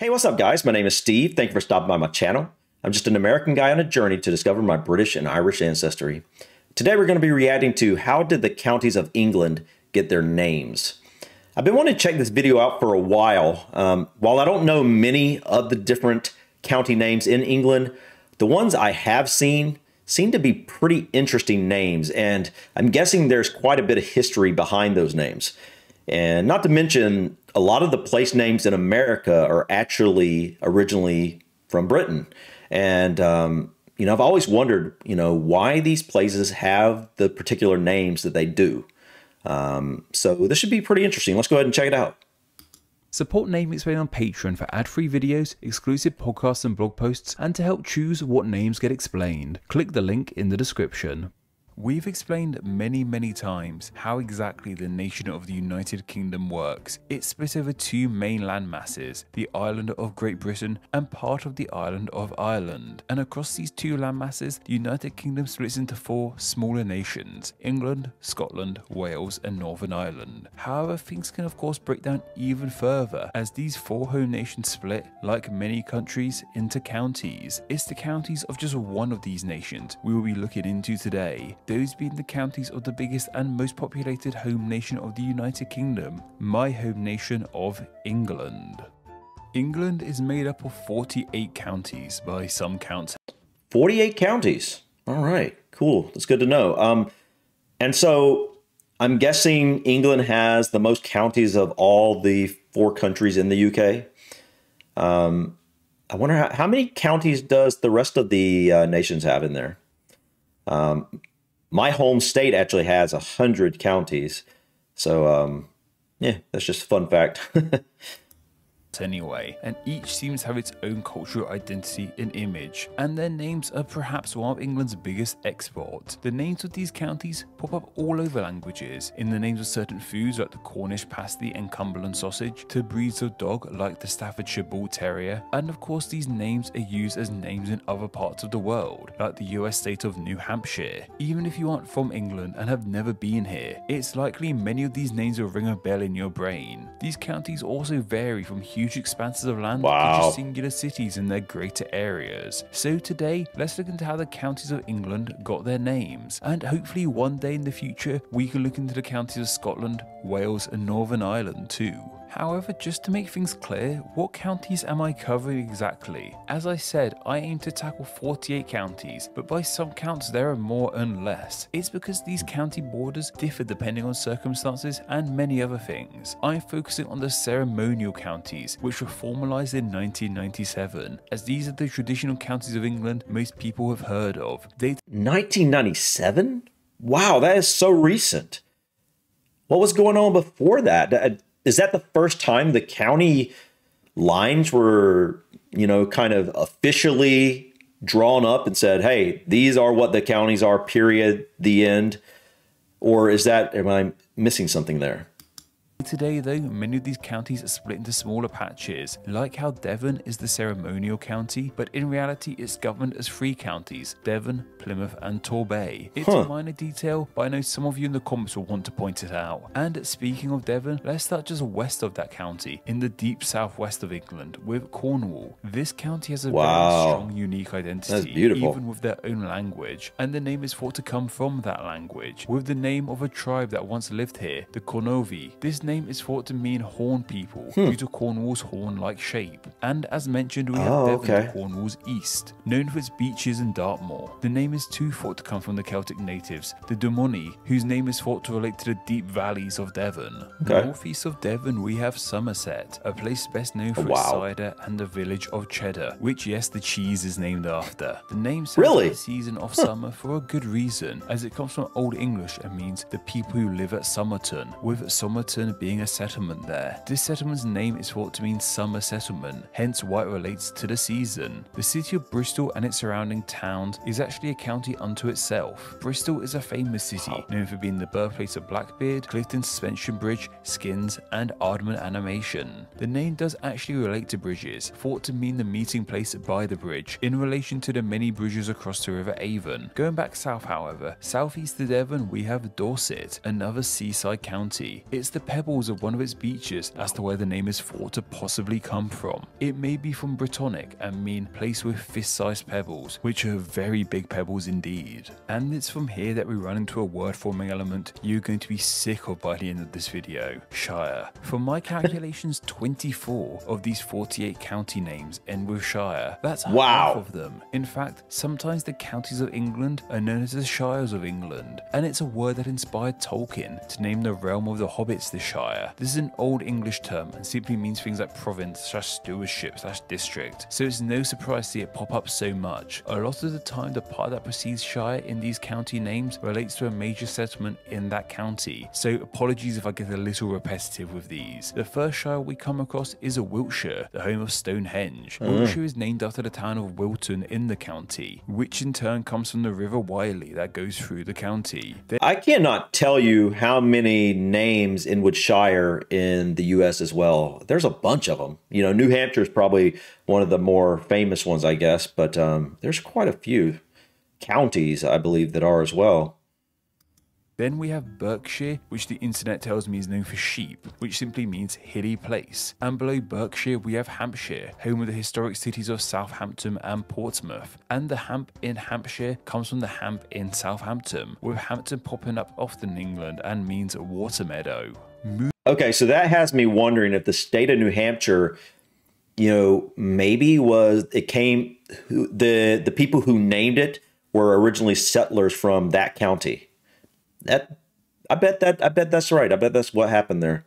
Hey, what's up guys? My name is Steve. Thank you for stopping by my channel. I'm just an American guy on a journey to discover my British and Irish ancestry. Today we're going to be reacting to how did the counties of England get their names? I've been wanting to check this video out for a while. While I don't know many of the different county names in England, the ones I have seen seem to be pretty interesting names, and I'm guessing there's quite a bit of history behind those names. And not to mention, a lot of the place names in America are actually originally from Britain. And, you know, I've always wondered, you know, why these places have the particular names that they do. So this should be pretty interesting. Let's go ahead and check it out. Support Name Explained on Patreon for ad-free videos, exclusive podcasts and blog posts, and to help choose what names get explained. Click the link in the description. We've explained many times how exactly the nation of the United Kingdom works. It's split over two main land masses, the island of Great Britain and part of the island of Ireland. And across these two land masses, the United Kingdom splits into four smaller nations, England, Scotland, Wales and Northern Ireland. However, things can of course break down even further as these four home nations split, like many countries, into counties. It's the counties of just one of these nations we will be looking into today. Those being the counties of the biggest and most populated home nation of the United Kingdom, my home nation of England. England is made up of 48 counties by some counts. 48 counties. All right, cool. That's good to know. And so I'm guessing England has the most counties of all the four countries in the UK. I wonder how many counties does the rest of the nations have in there? My home state actually has 100 counties, so yeah, that's just a fun fact. Anyway, and each seems to have its own cultural identity and image, and their names are perhaps one of England's biggest exports. The names of these counties pop up all over languages, in the names of certain foods like the Cornish pasty and Cumberland sausage, to breeds of dog like the Staffordshire Bull Terrier, and of course these names are used as names in other parts of the world, like the US state of New Hampshire. Even if you aren't from England and have never been here, it's likely many of these names will ring a bell in your brain. These counties also vary from huge expanses of land to just singular cities in their greater areas. So today, let's look into how the counties of England got their names, and hopefully one day in the future, we can look into the counties of Scotland, Wales and Northern Ireland too. However, just to make things clear, what counties am I covering exactly? As I said, I aim to tackle 48 counties, but by some counts there are more and less. It's because these county borders differ depending on circumstances and many other things. I'm focusing on the ceremonial counties, which were formalised in 1997, as these are the traditional counties of England most people have heard of. 1997? Wow, that is so recent. What was going on before that? Is that the first time the county lines were, you know, kind of officially drawn up and said, hey, these are what the counties are, period, the end? Or is that, am I missing something there? Today though, many of these counties are split into smaller patches, like how Devon is the ceremonial county, but in reality it's governed as three counties, Devon, Plymouth and Torbay. It's a minor detail, but I know some of you in the comments will want to point it out. And speaking of Devon, let's start just west of that county, in the deep southwest of England, with Cornwall. This county has a very strong, unique identity, even with their own language, and the name is thought to come from that language, with the name of a tribe that once lived here, the Cornovii. This name is thought to mean horn people due to Cornwall's horn-like shape. And as mentioned, we have Devon to Cornwall's east, known for its beaches and Dartmoor. The name is too thought to come from the Celtic natives, the Dumnoni, whose name is thought to relate to the deep valleys of Devon. Northeast of Devon, we have Somerset, a place best known for its cider and the village of Cheddar, which, yes, the cheese is named after. The name sounds like the season of summer for a good reason, as it comes from Old English and means the people who live at Somerton, with Somerton being a settlement there. This settlement's name is thought to mean summer settlement, hence why it relates to the season. The city of Bristol and its surrounding towns is actually a county unto itself. Bristol is a famous city, known for being the birthplace of Blackbeard, Clifton Suspension Bridge, Skins and Ardman Animation. The name does actually relate to bridges, thought to mean the meeting place by the bridge, in relation to the many bridges across the River Avon. Going back south however, southeast of Devon we have Dorset, another seaside county. It's the Pebble troubles of one of its beaches as to where the name is thought to possibly come from. It may be from Brittonic and mean place with fist-sized pebbles, which are very big pebbles indeed. And it's from here that we run into a word-forming element you're going to be sick of by the end of this video, shire. From my calculations, 24 of these 48 county names end with shire. That's half of them. In fact, sometimes the counties of England are known as the Shires of England, and it's a word that inspired Tolkien to name the realm of the hobbits the Shire. This is an Old English term and simply means things like province / stewardship / district, so it's no surprise to see it pop up so much. A lot of the time, the part that precedes shire in these county names relates to a major settlement in that county, so apologies if I get a little repetitive with these. The first shire we come across is a Wiltshire, the home of Stonehenge. Wiltshire is named after the town of Wilton in the county, which in turn comes from the River Wiley that goes through the county. I cannot tell you how many names in which shire in the US as well. There's a bunch of them. You know, New Hampshire is probably one of the more famous ones, I guess, but there's quite a few counties, I believe, that are as well. Then we have Berkshire, which the internet tells me is known for sheep, which simply means hilly place. And below Berkshire, we have Hampshire, home of the historic cities of Southampton and Portsmouth. And the Hamp in Hampshire comes from the Hamp in Southampton, with Hampton popping up often in England and means a water meadow. Okay, so that has me wondering if the state of New Hampshire, you know, maybe was, it came, the people who named it were originally settlers from that county. I bet that's right. I bet that's what happened there.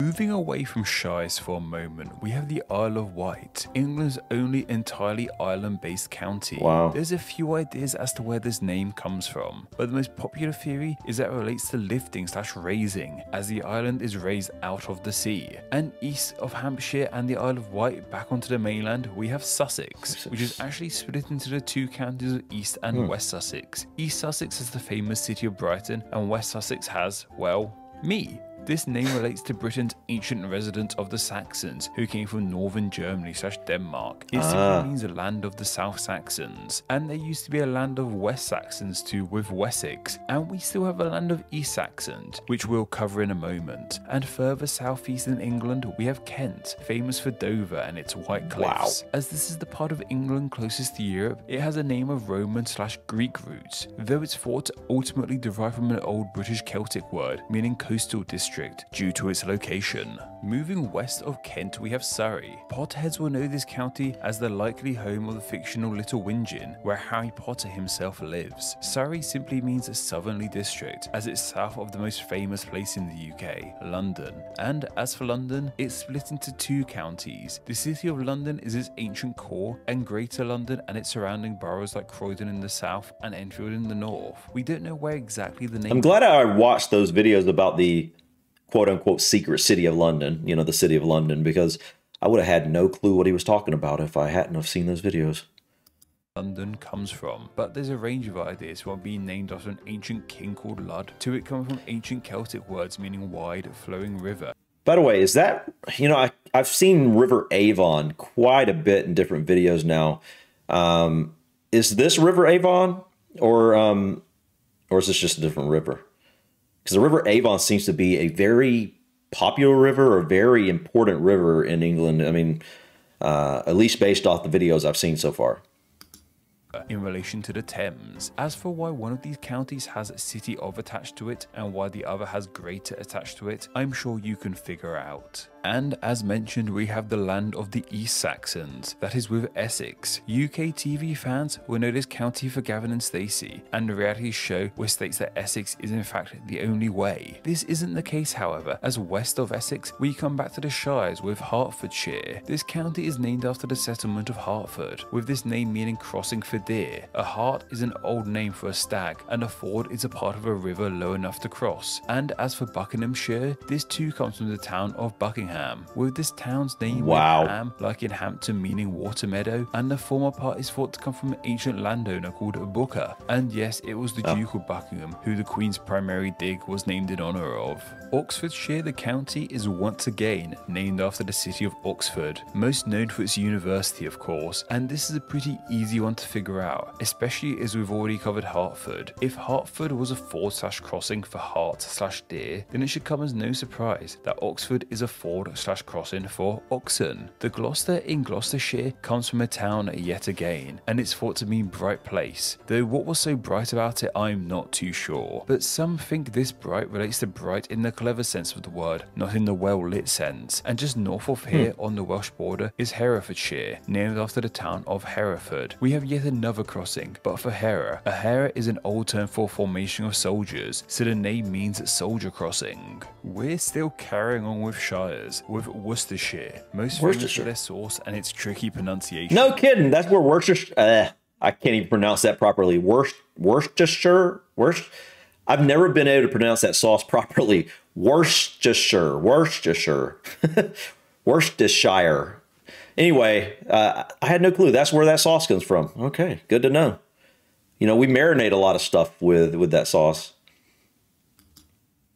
Moving away from shires for a moment, we have the Isle of Wight, England's only entirely island-based county. Wow. There's a few ideas as to where this name comes from, but the most popular theory is that it relates to lifting / raising, as the island is raised out of the sea. And east of Hampshire and the Isle of Wight back onto the mainland, we have Sussex, which is actually split into the two counties of East and West Sussex. East Sussex has the famous city of Brighton, and West Sussex has, well, me. This name relates to Britain's ancient residents of the Saxons, who came from northern Germany / Denmark. It simply means a land of the South Saxons, and there used to be a land of West Saxons too, with Wessex, and we still have a land of East Saxons, which we'll cover in a moment. And further southeast in England, we have Kent, famous for Dover and its white cliffs. Wow. As this is the part of England closest to Europe, it has a name of Roman / Greek roots, though it's thought to ultimately derive from an old British Celtic word, meaning coastal district, due to its location. Moving west of Kent, we have Surrey. Potterheads will know this county as the likely home of the fictional Little Wingin, where Harry Potter himself lives. Surrey simply means a southerly district, as it's south of the most famous place in the UK, London. And as for London, it's split into two counties. The City of London is its ancient core, and Greater London and its surrounding boroughs like Croydon in the south and Enfield in the north. We don't know where exactly the name... I'm glad I watched those videos about the quote-unquote secret city of London, you know, the City of London, because I would have had no clue what he was talking about if I hadn't have seen those videos. London comes from, but there's a range of ideas, from being named after an ancient king called Lud, to it coming from ancient Celtic words meaning wide, flowing river. By the way, is that, you know, I've seen River Avon quite a bit in different videos now. Is this River Avon, or is this just a different river? Because the River Avon seems to be a very popular river, or very important river in England. I mean, at least based off the videos I've seen so far. In relation to the Thames. As for why one of these counties has a city of attached to it and why the other has greater attached to it, I'm sure you can figure out. And as mentioned, we have the land of the East Saxons, that is with Essex. UK TV fans will know this county for Gavin and Stacey, and the reality show which states that Essex is in fact the only way. This isn't the case, however, as west of Essex, we come back to the Shires with Hertfordshire. This county is named after the settlement of Hertford, with this name meaning crossing for deer. A hart is an old name for a stag, and a ford is a part of a river low enough to cross. And as for Buckinghamshire, this too comes from the town of Buckingham, Birmingham, with this town's name Ham, like in Hampton meaning water meadow, and the former part is thought to come from an ancient landowner called Booker. And yes, it was the Duke of Buckingham who the Queen's primary dig was named in honour of. Oxfordshire, the county, is once again named after the city of Oxford, most known for its university of course, and this is a pretty easy one to figure out, especially as we've already covered Hertford. If Hertford was a forward/ crossing for hart/deer, then it should come as no surprise that Oxford is a ford/ crossing for oxen. The Gloucester in Gloucestershire comes from a town yet again, and it's thought to mean bright place, though what was so bright about it I'm not too sure, but some think this bright relates to bright in the clever sense of the word, not in the well-lit sense, and just north of here on the Welsh border is Herefordshire, named after the town of Hereford. We have yet another crossing, but for Hera. A Hera is an old term for formation of soldiers, so the name means soldier crossing. We're still carrying on with shires, with Worcestershire, most famous for their sauce and its tricky pronunciation. No kidding, that's where Worcestershire, I can't even pronounce that properly. Worcestershire? I've never been able to pronounce that sauce properly. Worcestershire. Worcestershire. Anyway, I had no clue. That's where that sauce comes from. Okay, good to know. You know, we marinate a lot of stuff with that sauce.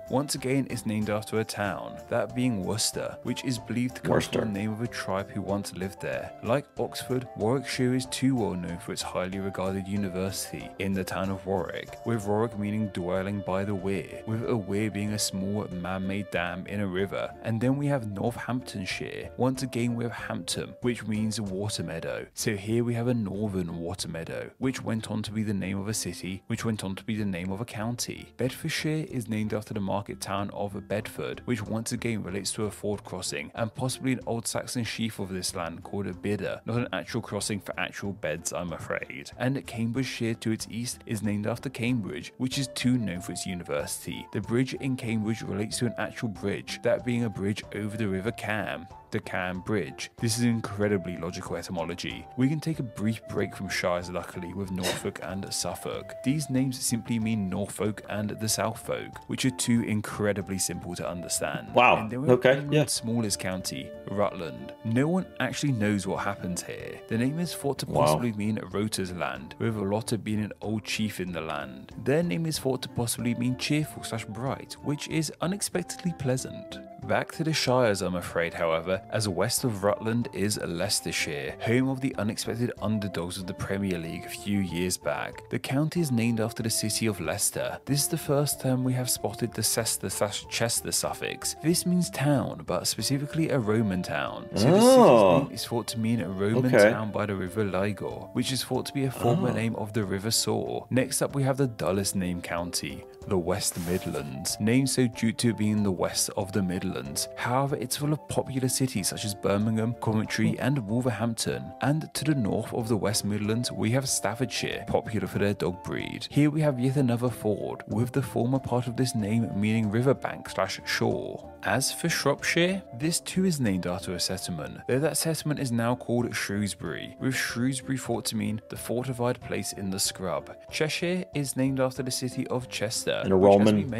Once again, it's named after a town, that being Worcester, which is believed to come from the name of a tribe who once lived there. Like Oxford, Warwickshire is too well known for its highly regarded university in the town of Warwick, with Warwick meaning dwelling by the weir, with a weir being a small man-made dam in a river. And then we have Northamptonshire. Once again, we have Hampton, which means water meadow. So here we have a northern water meadow, which went on to be the name of a city, which went on to be the name of a county. Bedfordshire is named after the market town of Bedford, which once again relates to a ford crossing and possibly an old Saxon sheaf of this land called a bidder, not an actual crossing for actual beds I'm afraid. And Cambridgeshire to its east is named after Cambridge, which is too known for its university. The bridge in Cambridge relates to an actual bridge, that being a bridge over the River Cam, the Cam Bridge. This is incredibly logical etymology. We can take a brief break from shires luckily with Norfolk and Suffolk. These names simply mean Norfolk and the Southfolk, which are two incredibly simple to understand. Wow, okay, yeah. Smallest county, Rutland. No one actually knows what happens here. The name is thought to possibly mean Rota's land, with Rota being an old chief in the land. Their name is thought to possibly mean cheerful/bright, which is unexpectedly pleasant. Back to the shires I'm afraid however, as west of Rutland is Leicestershire, home of the unexpected underdogs of the Premier League a few years back. The county is named after the city of Leicester. This is the first time we have spotted the Cester/Chester suffix. This means town, but specifically a Roman town. So the city's name is thought to mean a Roman town by the river Ligor, which is thought to be a former name of the river Soar. Next up we have the dullest named county, the West Midlands, named so due to being the west of the Midlands. However, it's full of popular cities such as Birmingham, Coventry and Wolverhampton. And to the north of the West Midlands we have Staffordshire, popular for their dog breed. Here we have yet another ford, with the former part of this name meaning riverbank/shore. As for Shropshire, this too is named after a settlement, though that settlement is now called Shrewsbury, with Shrewsbury thought to mean the fortified place in the scrub. Cheshire is named after the city of Chester, in a Roman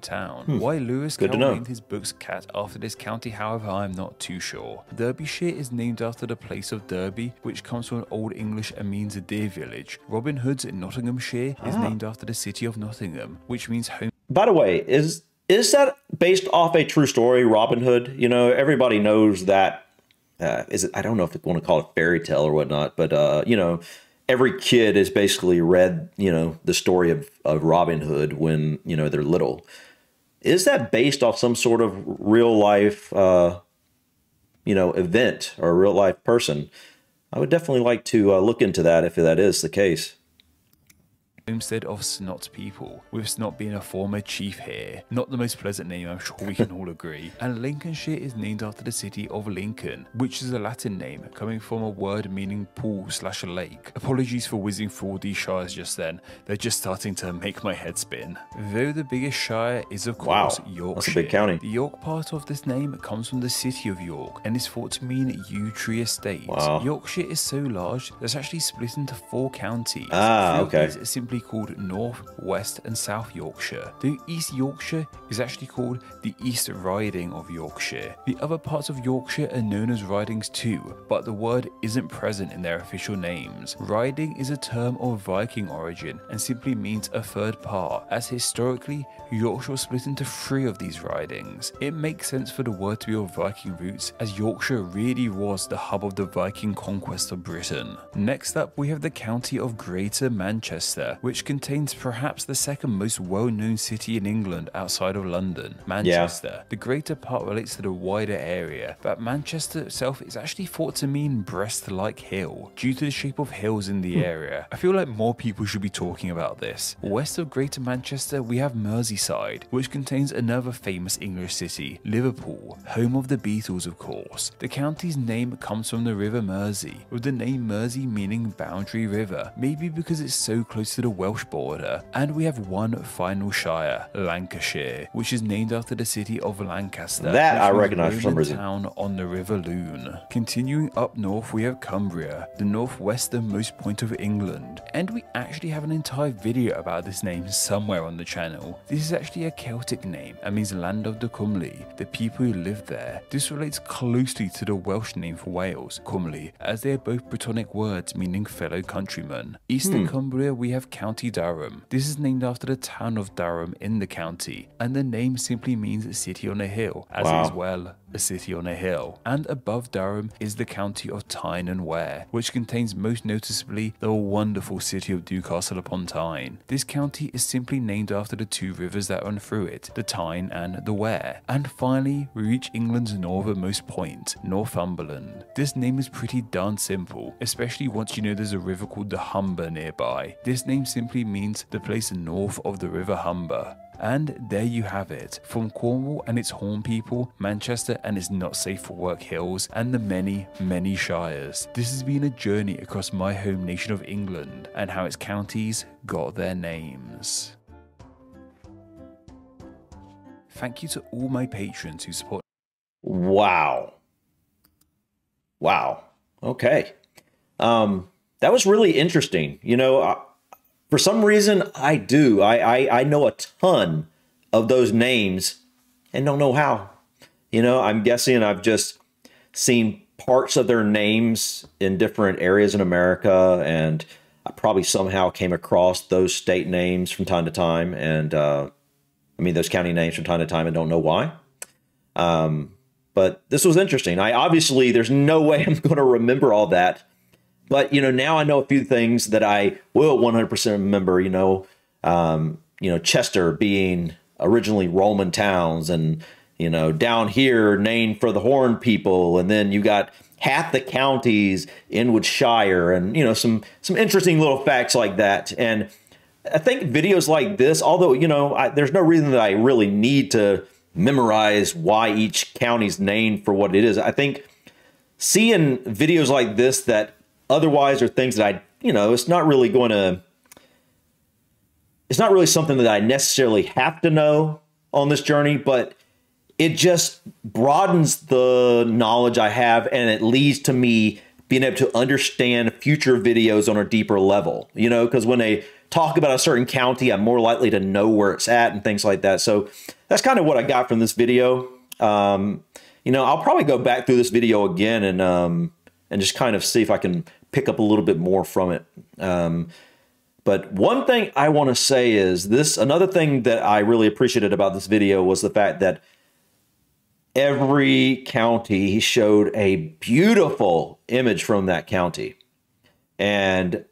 town. Why Lewis Carroll named his book's cat after this county however I am not too sure. Derbyshire is named after the place of Derby, which comes from an Old English and means a deer village. Robin Hood's in Nottinghamshire is named after the city of Nottingham, which means home. By the way, is that based off a true story, Robin Hood? You know, everybody knows that. Is it? I don't know if they want to call it fairy tale or whatnot, but you know, every kid has basically read, you know, the story of Robin Hood when, you know, they're little. Is that based off some sort of real life, you know, event or a real life person? I would definitely like to look into that if that is the case. Homestead of Snot people, with Snot being a former chief here. Not the most pleasant name, I'm sure we can all agree. And Lincolnshire is named after the city of Lincoln, which is a Latin name coming from a word meaning pool/lake. Apologies for whizzing through all these shires just then, they're just starting to make my head spin. Though the biggest shire is of course Yorkshire. That's a big county. The York part of this name comes from the city of York and is thought to mean yew tree estate. Yorkshire is so large that it's actually split into 4 counties. Ah, okay. Simply be called North, West and South Yorkshire. The East Yorkshire is actually called the East Riding of Yorkshire. The other parts of Yorkshire are known as ridings too, but the word isn't present in their official names. Riding is a term of Viking origin and simply means a third part, as historically Yorkshire was split into three of these ridings. It makes sense for the word to be of Viking roots, as Yorkshire really was the hub of the Viking conquest of Britain. Next up we have the county of Greater Manchester, which contains perhaps the second most well-known city in England outside of London, Manchester. Yeah. The greater part relates to the wider area, but Manchester itself is actually thought to mean breast-like hill, due to the shape of hills in the area. I feel like more people should be talking about this. West of Greater Manchester we have Merseyside, which contains another famous English city, Liverpool, home of the Beatles of course. The county's name comes from the River Mersey, with the name Mersey meaning boundary river, maybe because it's so close to the Welsh border. And we have one final shire, Lancashire, which is named after the city of Lancaster, that I recognize for some reason, town on the River Lune. Continuing up north we have Cumbria, the northwesternmost point of England, and we actually have an entire video about this name somewhere on the channel. This is actually a Celtic name and means land of the Cymry, the people who live there. This relates closely to the Welsh name for Wales, Cymru, as they are both Brittonic words meaning fellow countrymen. East of Cumbria we have County Durham. This is named after the town of Durham in the county, and the name simply means city on a hill, as it is well a city on a hill. And above Durham is the county of Tyne and Wear, which contains most noticeably the wonderful city of Newcastle upon Tyne. This county is simply named after the two rivers that run through it, the Tyne and the Wear. And finally we reach England's northernmost point, Northumberland. This name is pretty darn simple, especially once you know there's a river called the Humber nearby. This name simply means the place north of the River Humber. And there you have it, from Cornwall and its Horn people, Manchester and its not safe for work hills, and the many, many shires. This has been a journey across my home nation of England and how its counties got their names. Thank you to all my patrons who support. Wow. Wow. Okay. That was really interesting. You know, for some reason, I do. I know a ton of those names and don't know how. You know, I'm guessing I've just seen parts of their names in different areas in America, and I probably somehow came across those state names from time to time, and I mean those county names from time to time, and don't know why. But this was interesting. I obviously, there's no way I'm going to remember all that. But, you know, now I know a few things that I will 100% remember, you know, Chester being originally Roman towns, and, you know, down here named for the Horn people. And then you got half the counties in Worcestershire, and, you know, some interesting little facts like that. And I think videos like this, although, you know, there's no reason that I really need to memorize why each county's named for what it is. I think seeing videos like this that otherwise are things that I, you know, it's not really something that I necessarily have to know on this journey, but it just broadens the knowledge I have, and it leads to me being able to understand future videos on a deeper level, you know, because when they talk about a certain county, I'm more likely to know where it's at and things like that. So that's kind of what I got from this video. You know, I'll probably go back through this video again and just kind of see if I can pick up a little bit more from it. But one thing I want to say is this, another thing that I really appreciated about this video was the fact that every county showed a beautiful image from that county. And,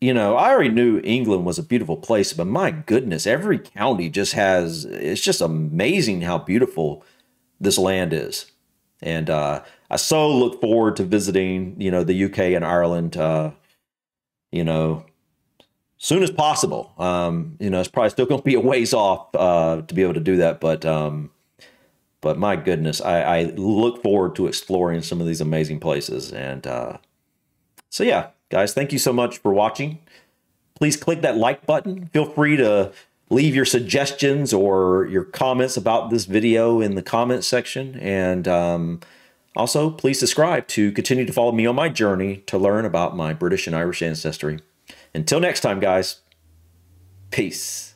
you know, I already knew England was a beautiful place, but my goodness, every county just has, it's just amazing how beautiful this land is. And, I so look forward to visiting, you know, the UK and Ireland, you know, soon as possible. You know, it's probably still going to be a ways off to be able to do that. But my goodness, I look forward to exploring some of these amazing places. And so, yeah, guys, thank you so much for watching. Please click that like button. Feel free to leave your suggestions or your comments about this video in the comments section. And also, please subscribe to continue to follow me on my journey to learn about my British and Irish ancestry. Until next time, guys. Peace.